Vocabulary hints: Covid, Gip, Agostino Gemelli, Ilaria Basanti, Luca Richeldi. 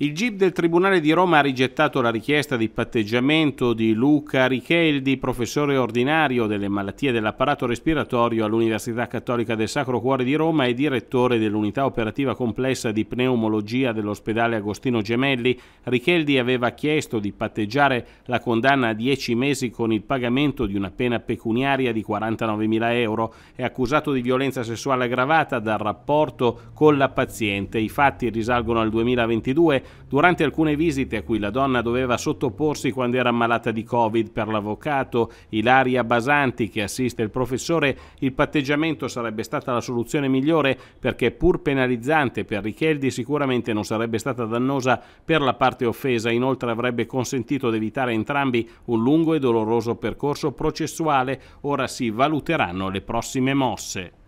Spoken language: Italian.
Il GIP del Tribunale di Roma ha rigettato la richiesta di patteggiamento di Luca Richeldi, professore ordinario delle malattie dell'apparato respiratorio all'Università Cattolica del Sacro Cuore di Roma e direttore dell'unità operativa complessa di pneumologia dell'ospedale Agostino Gemelli. Richeldi aveva chiesto di patteggiare la condanna a 10 mesi con il pagamento di una pena pecuniaria di 49.000 euro. È accusato di violenza sessuale aggravata dal rapporto con la paziente. I fatti risalgono al 2022. Durante alcune visite a cui la donna doveva sottoporsi quando era ammalata di Covid. Per l'avvocato Ilaria Basanti, che assiste il professore, il patteggiamento sarebbe stata la soluzione migliore perché, pur penalizzante per Richeldi, sicuramente non sarebbe stata dannosa per la parte offesa. Inoltre avrebbe consentito di evitare entrambi un lungo e doloroso percorso processuale. Ora si valuteranno le prossime mosse.